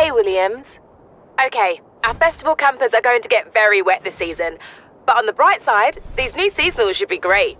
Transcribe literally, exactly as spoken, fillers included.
Hey, Williams. Okay, our festival campers are going to get very wet this season, but on the bright side, these new seasonals should be great.